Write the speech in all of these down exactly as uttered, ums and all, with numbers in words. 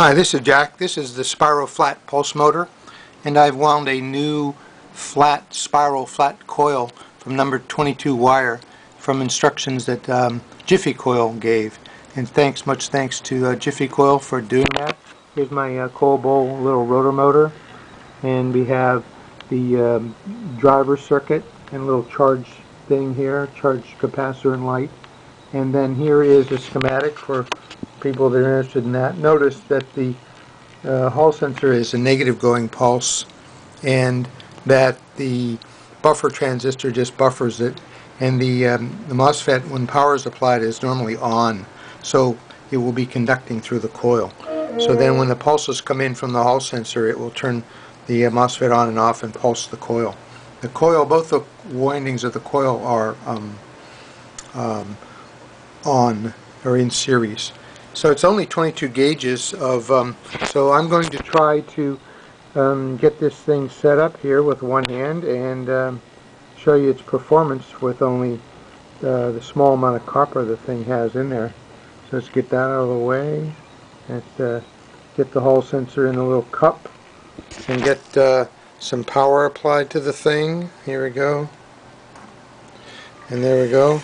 Hi, this is Jack. This is the spiral flat pulse motor, and I've wound a new flat spiral flat coil from number twenty-two wire from instructions that um, Jiffy Coil gave, and thanks much thanks to uh, Jiffy Coil for doing that. Here's my uh, coil bowl little rotor motor, and we have the um, driver circuit and a little charge thing here, charge capacitor and light, and then here is a schematic for people that are interested in that. Notice that the uh, Hall sensor is a negative going pulse, and that the buffer transistor just buffers it, and the, um, the MOSFET, when power is applied, is normally on, so it will be conducting through the coil. So then when the pulses come in from the Hall sensor, it will turn the uh, MOSFET on and off and pulse the coil. The coil, both the windings of the coil are um, um, on or in series. So it's only twenty-two gauges of, um, so I'm going to try to um, get this thing set up here with one hand and um, show you its performance with only uh, the small amount of copper the thing has in there. So let's get that out of the way, and uh, get the Hall sensor in a little cup and get uh, some power applied to the thing. Here we go. And there we go.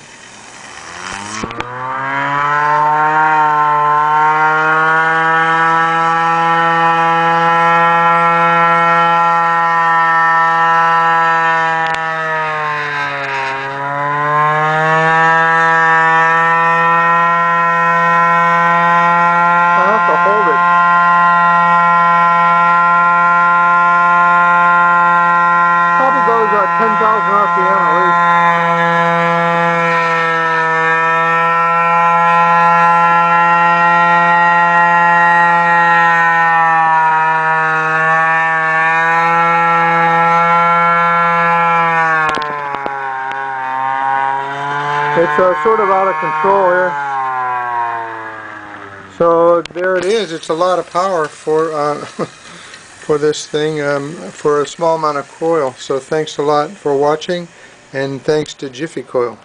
It's uh, sort of out of control here. So there it is. It's a lot of power for uh, for this thing, um, for a small amount of coil. So thanks a lot for watching, and thanks to Jiffy Coil.